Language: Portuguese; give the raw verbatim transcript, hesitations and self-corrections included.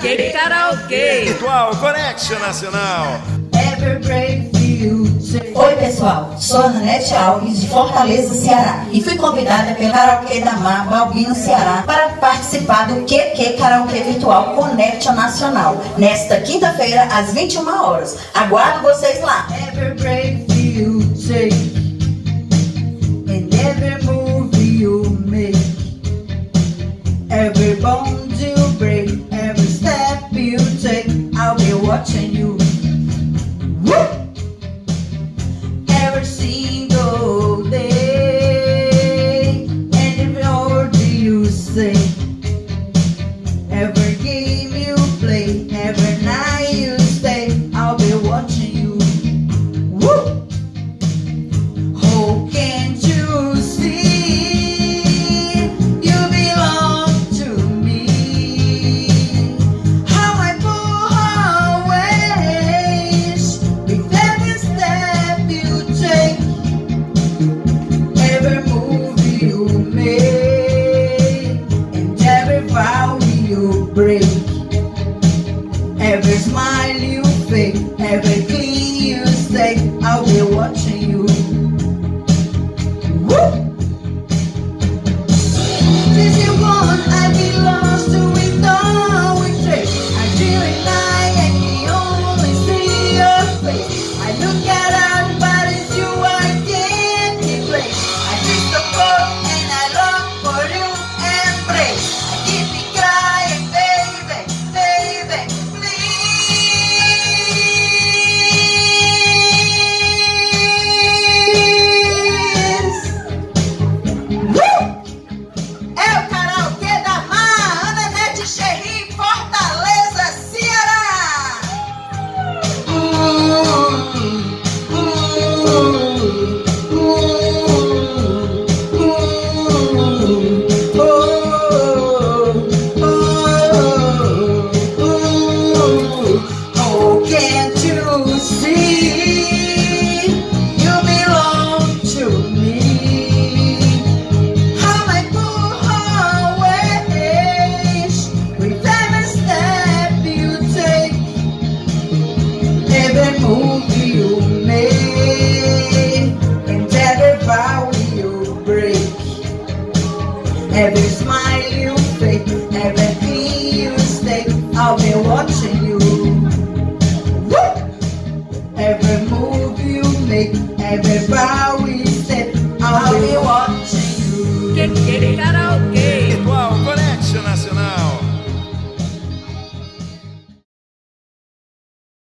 Q Q Karaokê Virtual Connection Nacional. Oi pessoal, sou Anete Alves de Fortaleza, Ceará, e fui convidada pelo Karaokê da Mar, Balbino, Ceará, para participar do Q Q Karaokê Virtual Connection Nacional nesta quinta-feira às vinte e uma horas. Aguardo vocês lá. Every bone you break, every step you take, I'll be watching you. Woo! Every single day, and every word you say, every game you play, every night you stay, I'll be watching you. Woo! Oh, can't you see? Break.